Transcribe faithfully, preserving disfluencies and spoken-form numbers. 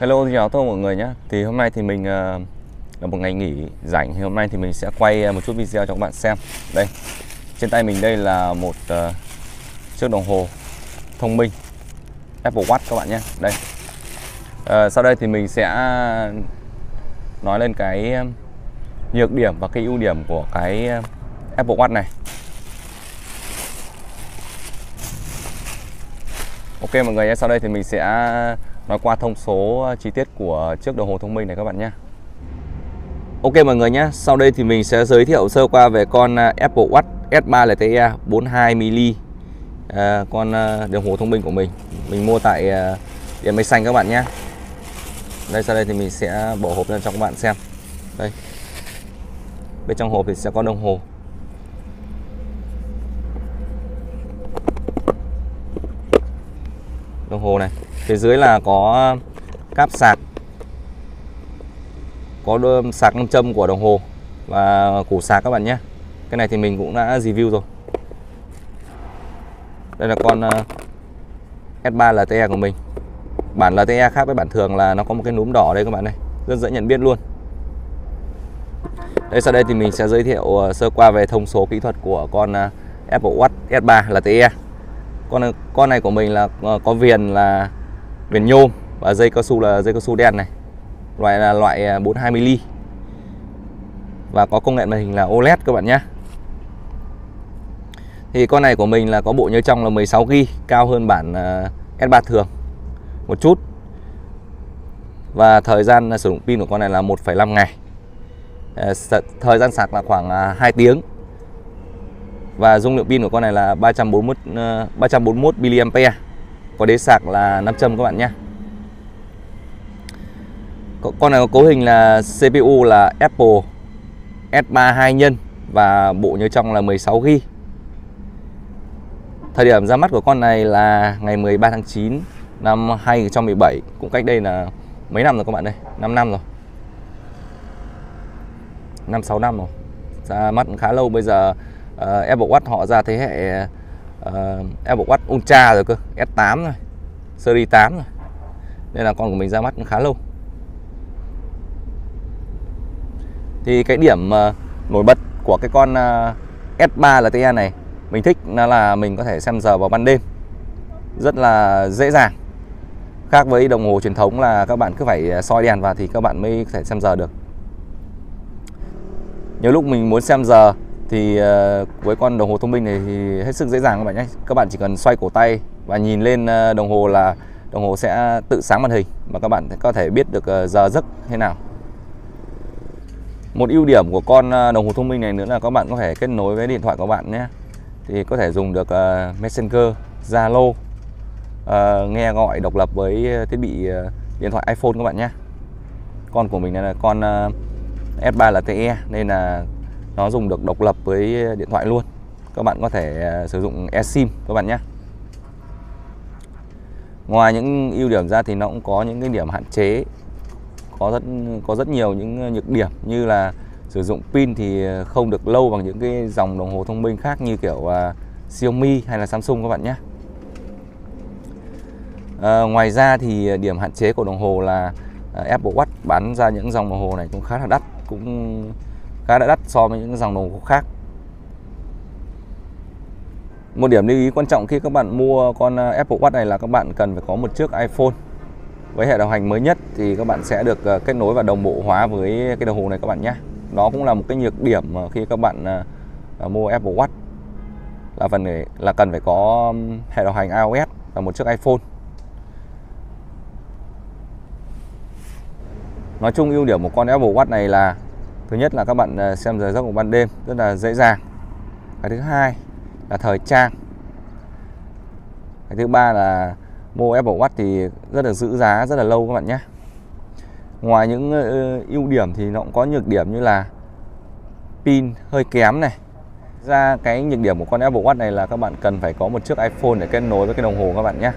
Hello, xin chào tất cả mọi người nhé. Thì hôm nay thì mình uh, là một ngày nghỉ rảnh, thì hôm nay thì mình sẽ quay một chút video cho các bạn xem. Đây, trên tay mình đây là một uh, chiếc đồng hồ thông minh Apple Watch các bạn nhé. Đây, uh, sau đây thì mình sẽ nói lên cái nhược điểm và cái ưu điểm của cái Apple Watch này. Ok mọi người nhé, sau đây thì mình sẽ nói qua thông số chi tiết của chiếc đồng hồ thông minh này các bạn nhé. Ok mọi người nhé, sau đây thì mình sẽ giới thiệu sơ qua về con Apple Watch ét ba lờ tê e bốn mươi hai mi-li-mét, à, con đồng hồ thông minh của mình. Mình mua tại Điện Máy Xanh các bạn nhé. Đây, sau đây thì mình sẽ bỏ hộp lên cho các bạn xem. Đây, bên trong hộp thì sẽ có đồng hồ. Đồng hồ này, phía dưới là có cáp sạc, có sạc nam châm của đồng hồ và củ sạc các bạn nhé. Cái này thì mình cũng đã review rồi. Đây là con ét ba lờ tê e của mình. Bản lờ tê e khác với bản thường là nó có một cái núm đỏ đây các bạn này, rất dễ nhận biết luôn. Đây, sau đây thì mình sẽ giới thiệu sơ qua về thông số kỹ thuật của con Apple Watch ét ba lờ tê e. Con con này của mình là có viền là viền nhôm và dây cao su là dây cao su đen này. Loại là loại bốn mươi hai mi-li-mét. Và có công nghệ màn hình là ô lét các bạn nhé. Thì con này của mình là có bộ nhớ trong là mười sáu gi-ga-bai, cao hơn bản ét ba thường một chút. Và thời gian sử dụng pin của con này là một phẩy năm ngày. Thời gian sạc là khoảng hai tiếng. Và dung lượng pin của con này là ba trăm bốn mươi mốt mi-li-ampe. Có đế sạc là năm châm các bạn nhé. Con này có cấu hình là xê pê u là Apple ét ba mươi hai nhân và bộ nhớ trong là mười sáu gi-ga-bai. Thời điểm ra mắt của con này là ngày mười ba tháng chín năm hai nghìn không trăm mười bảy, cũng cách đây là mấy năm rồi các bạn ơi, năm năm rồi. năm sáu năm rồi. Ra mắt khá lâu. Bây giờ Uh, Apple Watch họ ra thế hệ uh, Apple Watch Ultra rồi cơ, ét tám rồi, series tám rồi. Nên là con của mình ra mắt cũng khá lâu. Thì cái điểm uh, nổi bật của cái con uh, ét ba lờ tê e này mình thích nó là mình có thể xem giờ vào ban đêm rất là dễ dàng. Khác với đồng hồ truyền thống là các bạn cứ phải soi đèn vào thì các bạn mới có thể xem giờ được. Nhiều lúc mình muốn xem giờ thì với con đồng hồ thông minh này thì hết sức dễ dàng các bạn nhé. Các bạn chỉ cần xoay cổ tay và nhìn lên đồng hồ là đồng hồ sẽ tự sáng màn hình và các bạn có thể biết được giờ giấc thế nào. Một ưu điểm của con đồng hồ thông minh này nữa là các bạn có thể kết nối với điện thoại của bạn nhé. Thì có thể dùng được Messenger, Zalo, nghe gọi độc lập với thiết bị điện thoại iPhone các bạn nhé. Con của mình này là con ét ba lờ tê e nên là nó dùng được độc lập với điện thoại luôn. Các bạn có thể sử dụng eSIM các bạn nhé. Ngoài những ưu điểm ra thì nó cũng có những cái điểm hạn chế. Có rất có rất nhiều những nhược điểm như là sử dụng pin thì không được lâu bằng những cái dòng đồng hồ thông minh khác như kiểu uh, Xiaomi hay là Samsung các bạn nhé. Uh, ngoài ra thì điểm hạn chế của đồng hồ là uh, Apple Watch bán ra những dòng đồng hồ này cũng khá là đắt, cũng khá đã đắt so với những dòng đồng hồ khác. Một điểm lưu ý quan trọng khi các bạn mua con Apple Watch này là các bạn cần phải có một chiếc iPhone với hệ điều hành mới nhất thì các bạn sẽ được kết nối và đồng bộ hóa với cái đồng hồ này các bạn nhé. Đó cũng là một cái nhược điểm khi các bạn mua Apple Watch là phần này là cần phải có hệ điều hành iOS và một chiếc iPhone. Nói chung ưu điểm của con Apple Watch này là thứ nhất là các bạn xem giờ giấc của ban đêm rất là dễ dàng. Cái thứ hai là thời trang. Cái thứ ba là mua Apple Watch thì rất là giữ giá rất là lâu các bạn nhé. Ngoài những ưu điểm thì nó cũng có nhược điểm như là pin hơi kém này. Ra cái nhược điểm của con Apple Watch này là các bạn cần phải có một chiếc iPhone để kết nối với cái đồng hồ các bạn nhé.